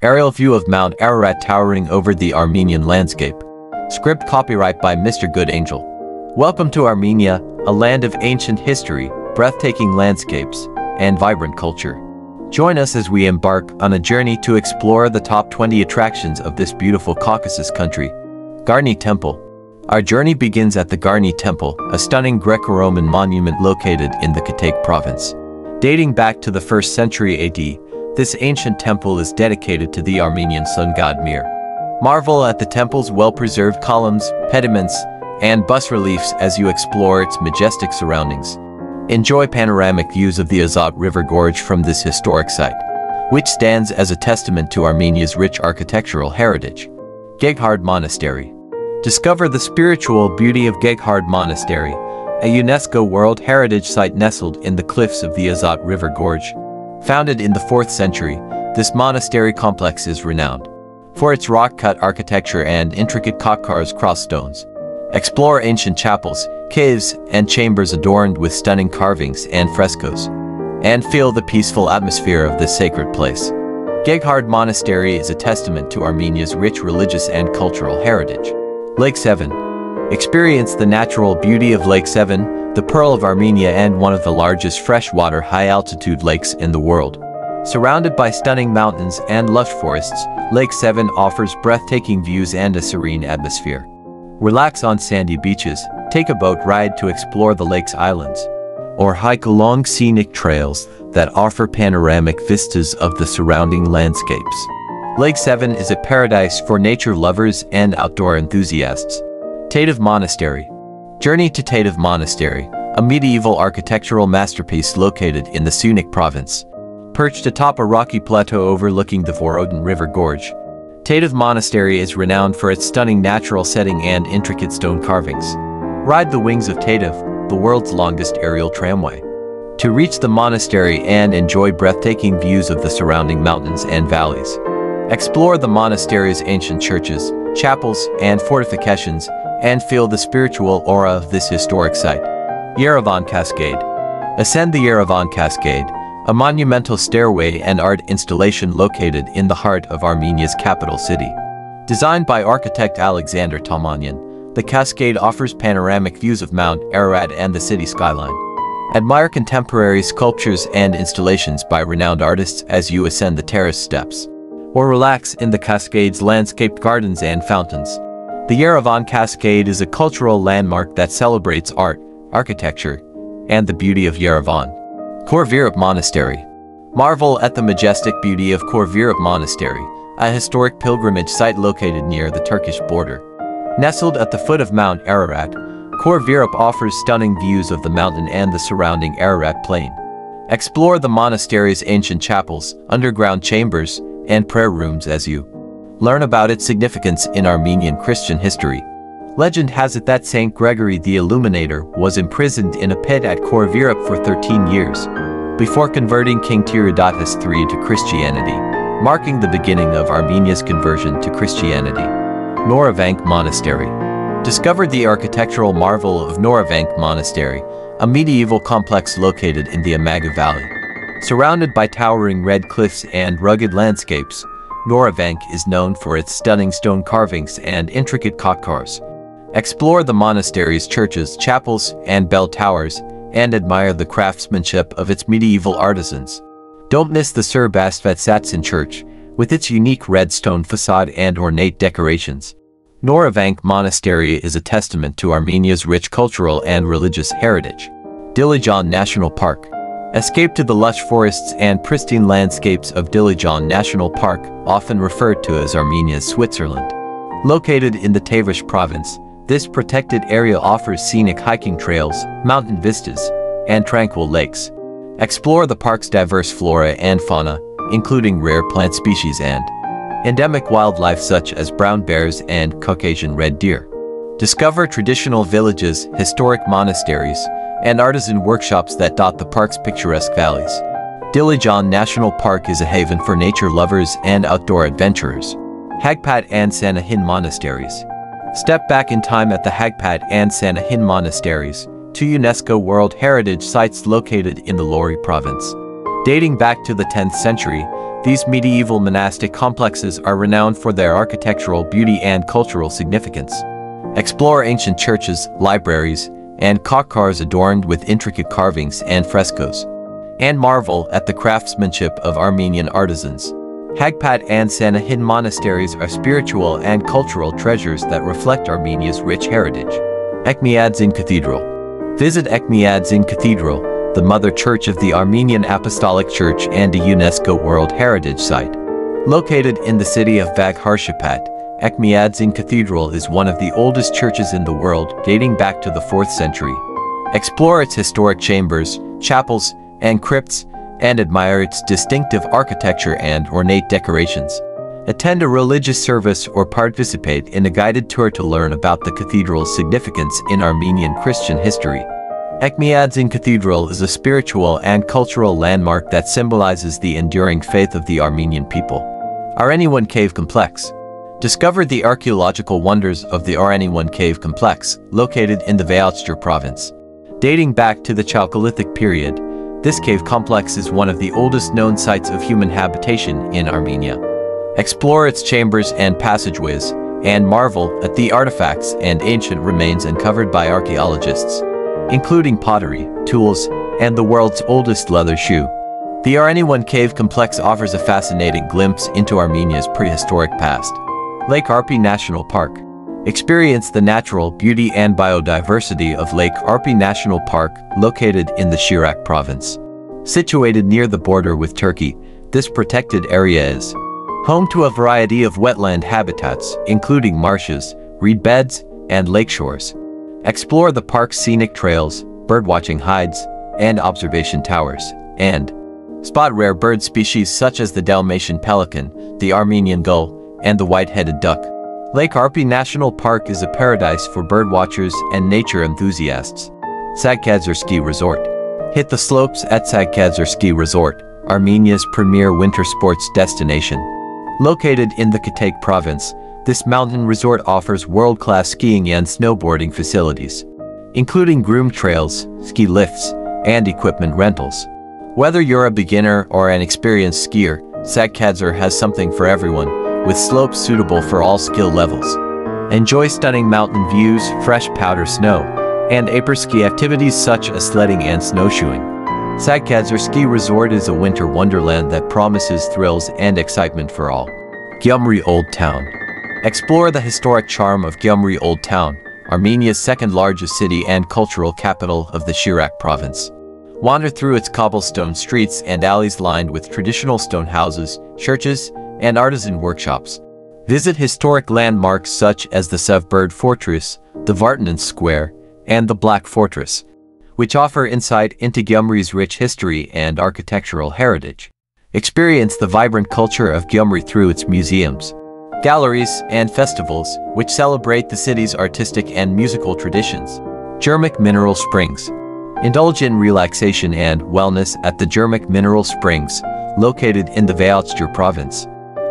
Aerial view of Mount Ararat towering over the Armenian landscape. Script copyright by Mr. Good Angel. Welcome to Armenia, a land of ancient history, breathtaking landscapes, and vibrant culture. Join us as we embark on a journey to explore the top 20 attractions of this beautiful Caucasus country. Garni Temple. Our journey begins at the Garni Temple, a stunning Greco-Roman monument located in the Kotayk province. Dating back to the 1st century AD, this ancient temple is dedicated to the Armenian sun god Mir. Marvel at the temple's well-preserved columns, pediments, and bas-reliefs as you explore its majestic surroundings. Enjoy panoramic views of the Azat River Gorge from this historic site, which stands as a testament to Armenia's rich architectural heritage. Geghard Monastery. Discover the spiritual beauty of Geghard Monastery, a UNESCO World Heritage Site nestled in the cliffs of the Azat River Gorge. Founded in the 4th century, this monastery complex is renowned for its rock-cut architecture and intricate Khakkar's cross stones. Explore ancient chapels, caves, and chambers adorned with stunning carvings and frescoes, and feel the peaceful atmosphere of this sacred place. Geghard Monastery is a testament to Armenia's rich religious and cultural heritage. Lake Sevan. Experience the natural beauty of Lake Sevan, the pearl of Armenia and one of the largest freshwater high-altitude lakes in the world. Surrounded by stunning mountains and lush forests, Lake Sevan offers breathtaking views and a serene atmosphere. Relax on sandy beaches, take a boat ride to explore the lake's islands, or hike along scenic trails that offer panoramic vistas of the surrounding landscapes. Lake Sevan is a paradise for nature lovers and outdoor enthusiasts. Tatev Monastery. Journey to Tatev Monastery, a medieval architectural masterpiece located in the Sunik province. Perched atop a rocky plateau overlooking the Vorotan River Gorge, Tatev Monastery is renowned for its stunning natural setting and intricate stone carvings. Ride the wings of Tatev, the world's longest aerial tramway, to reach the monastery and enjoy breathtaking views of the surrounding mountains and valleys. Explore the monastery's ancient churches, chapels, and fortifications, and feel the spiritual aura of this historic site. Yerevan Cascade. Ascend the Yerevan Cascade, a monumental stairway and art installation located in the heart of Armenia's capital city. Designed by architect Alexander Tamanyan, the cascade offers panoramic views of Mount Ararat and the city skyline. Admire contemporary sculptures and installations by renowned artists as you ascend the terrace steps, or relax in the cascade's landscaped gardens and fountains. The Yerevan Cascade is a cultural landmark that celebrates art, architecture, and the beauty of Yerevan. Khor Virap Monastery. Marvel at the majestic beauty of Khor Virap Monastery, a historic pilgrimage site located near the Turkish border. Nestled at the foot of Mount Ararat, Khor Virap offers stunning views of the mountain and the surrounding Ararat Plain. Explore the monastery's ancient chapels, underground chambers, and prayer rooms as you learn about its significance in Armenian Christian history. Legend has it that St. Gregory the Illuminator was imprisoned in a pit at Khor Virap for 13 years, before converting King Tiridates III to Christianity, marking the beginning of Armenia's conversion to Christianity. Noravank Monastery. Discover the architectural marvel of Noravank Monastery, a medieval complex located in the Amaga Valley. Surrounded by towering red cliffs and rugged landscapes, Noravank is known for its stunning stone carvings and intricate Khakkar's. Explore the monastery's churches, chapels, and bell towers, and admire the craftsmanship of its medieval artisans. Don't miss the Sir Basvet-Satsin Church, with its unique red stone facade and ornate decorations. Noravank Monastery is a testament to Armenia's rich cultural and religious heritage. Dilijan National Park. Escape to the lush forests and pristine landscapes of Dilijan National Park, often referred to as Armenia's Switzerland. Located in the Tavush province, this protected area offers scenic hiking trails, mountain vistas, and tranquil lakes. Explore the park's diverse flora and fauna, including rare plant species and endemic wildlife such as brown bears and Caucasian red deer. Discover traditional villages, historic monasteries, and artisan workshops that dot the park's picturesque valleys. Dilijan National Park is a haven for nature lovers and outdoor adventurers. Hagpat and Sanahin Monasteries. Step back in time at the Hagpat and Sanahin Monasteries, two UNESCO World Heritage Sites located in the Lori province. Dating back to the 10th century, These medieval monastic complexes are renowned for their architectural beauty and cultural significance. Explore ancient churches, libraries, and kokkars adorned with intricate carvings and frescoes, and marvel at the craftsmanship of Armenian artisans. Hagpat and Sanahin monasteries are spiritual and cultural treasures that reflect Armenia's rich heritage. Etchmiadzin Cathedral. Visit Etchmiadzin Cathedral, the mother church of the Armenian Apostolic Church and a UNESCO World Heritage Site. Located in the city of Bagharshapat, Etchmiadzin Cathedral is one of the oldest churches in the world, dating back to the 4th century. Explore its historic chambers, chapels, and crypts, and admire its distinctive architecture and ornate decorations. Attend a religious service or participate in a guided tour to learn about the cathedral's significance in Armenian Christian history. Etchmiadzin Cathedral is a spiritual and cultural landmark that symbolizes the enduring faith of the Armenian people. Areni 1 Cave Complex. Discover the archaeological wonders of the Areni 1 Cave Complex, located in the Vayots Dzor province. Dating back to the Chalcolithic period, this cave complex is one of the oldest known sites of human habitation in Armenia. Explore its chambers and passageways, and marvel at the artifacts and ancient remains uncovered by archaeologists, including pottery, tools, and the world's oldest leather shoe. The Areni 1 Cave Complex offers a fascinating glimpse into Armenia's prehistoric past. Lake Arpi National Park. Experience the natural beauty and biodiversity of Lake Arpi National Park, located in the Shirak province. Situated near the border with Turkey, this protected area is home to a variety of wetland habitats, including marshes, reed beds, and lakeshores. Explore the park's scenic trails, birdwatching hides, and observation towers, and spot rare bird species such as the Dalmatian pelican, the Armenian gull, and the white-headed duck. Lake Arpi National Park is a paradise for birdwatchers and nature enthusiasts. Tsaghkadzor Ski Resort. Hit the slopes at Tsaghkadzor Ski Resort, Armenia's premier winter sports destination. Located in the Kotayk province, this mountain resort offers world-class skiing and snowboarding facilities, including groomed trails, ski lifts, and equipment rentals. Whether you're a beginner or an experienced skier, Tsaghkadzor has something for everyone, with slopes suitable for all skill levels. Enjoy stunning mountain views, fresh powder snow, and apres-ski activities such as sledding and snowshoeing. Tsaghkadzor Ski Resort is a winter wonderland that promises thrills and excitement for all. Gyumri Old Town. Explore the historic charm of Gyumri Old Town, Armenia's second-largest city and cultural capital of the Shirak province. Wander through its cobblestone streets and alleys lined with traditional stone houses, churches, and artisan workshops. Visit historic landmarks such as the Sevbird Fortress, the Vartnans Square, and the Black Fortress, which offer insight into Gyumri's rich history and architectural heritage. Experience the vibrant culture of Gyumri through its museums, galleries, and festivals, which celebrate the city's artistic and musical traditions. Jermuk Mineral Springs. Indulge in relaxation and wellness at the Jermuk Mineral Springs, located in the Vayots Dzor province.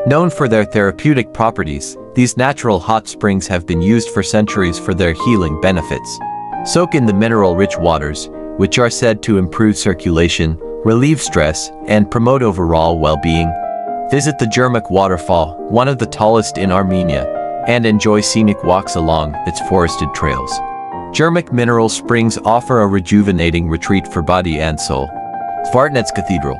Known for their therapeutic properties, these natural hot springs have been used for centuries for their healing benefits. Soak in the mineral-rich waters, which are said to improve circulation, relieve stress, and promote overall well-being. Visit the Jermuk Waterfall, one of the tallest in Armenia, and enjoy scenic walks along its forested trails. Jermuk Mineral Springs offer a rejuvenating retreat for body and soul. Zvartnots Cathedral.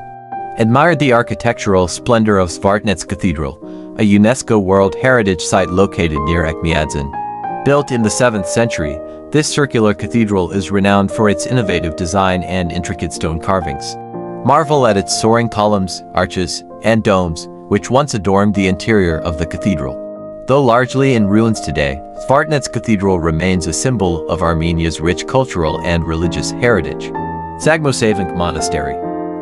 Admire the architectural splendor of Zvartnots Cathedral, a UNESCO World Heritage Site located near Etchmiadzin. Built in the 7th century, this circular cathedral is renowned for its innovative design and intricate stone carvings. Marvel at its soaring columns, arches, and domes, which once adorned the interior of the cathedral. Though largely in ruins today, Zvartnots Cathedral remains a symbol of Armenia's rich cultural and religious heritage. Sagmosavank Monastery.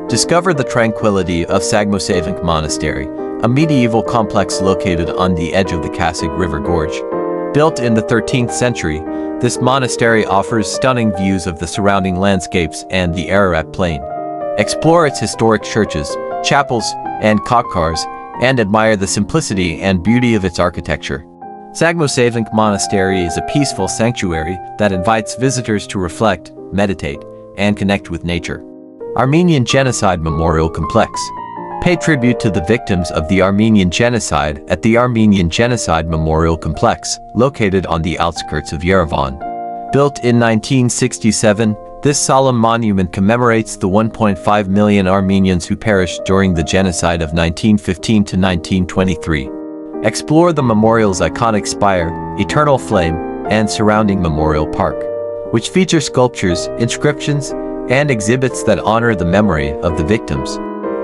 Discover the tranquility of Sagmosavank Monastery, a medieval complex located on the edge of the Khndzoresk River Gorge. Built in the 13th century, this monastery offers stunning views of the surrounding landscapes and the Ararat Plain. Explore its historic churches, chapels, and kokkars, and admire the simplicity and beauty of its architecture. Sagmosavank Monastery is a peaceful sanctuary that invites visitors to reflect, meditate, and connect with nature. Armenian Genocide Memorial Complex. pay tribute to the victims of the Armenian Genocide at the Armenian Genocide Memorial Complex, located on the outskirts of Yerevan. Built in 1967, this solemn monument commemorates the 1.5 million Armenians who perished during the genocide of 1915 to 1923. Explore the memorial's iconic spire, eternal flame, and surrounding memorial park, which feature sculptures, inscriptions, and exhibits that honor the memory of the victims.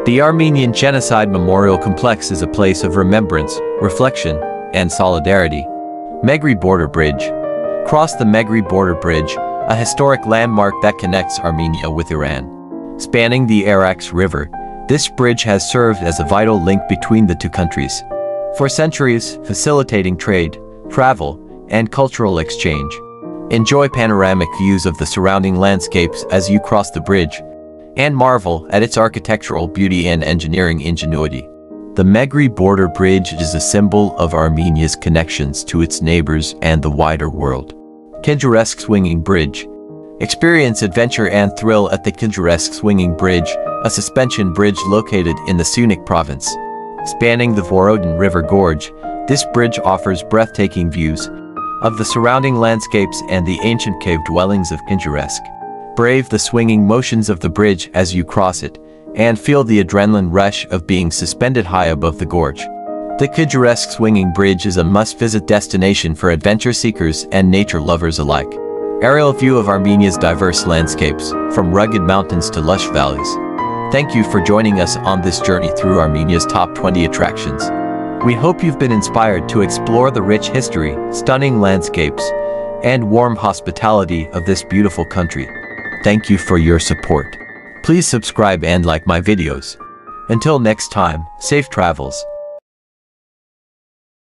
The Armenian Genocide Memorial Complex is a place of remembrance, reflection, and solidarity. Megri Border Bridge. Cross the Megri Border Bridge, a historic landmark that connects Armenia with Iran. Spanning the Ararat River, this bridge has served as a vital link between the two countries for centuries, facilitating trade, travel, and cultural exchange. Enjoy panoramic views of the surrounding landscapes as you cross the bridge, and marvel at its architectural beauty and engineering ingenuity. The Megri Border Bridge is a symbol of Armenia's connections to its neighbors and the wider world. Kijeresk Swinging Bridge. Experience adventure and thrill at the Kijeresk Swinging Bridge, a suspension bridge located in the Sunik province. Spanning the Vorotan River Gorge, this bridge offers breathtaking views of the surrounding landscapes and the ancient cave dwellings of Khndzoresk. Brave the swinging motions of the bridge as you cross it, and feel the adrenaline rush of being suspended high above the gorge. The Khndzoresk Swinging Bridge is a must-visit destination for adventure seekers and nature lovers alike. Aerial view of Armenia's diverse landscapes, from rugged mountains to lush valleys. Thank you for joining us on this journey through Armenia's top 20 attractions. We hope you've been inspired to explore the rich history, stunning landscapes, and warm hospitality of this beautiful country. Thank you for your support. Please subscribe and like my videos. Until next time, safe travels,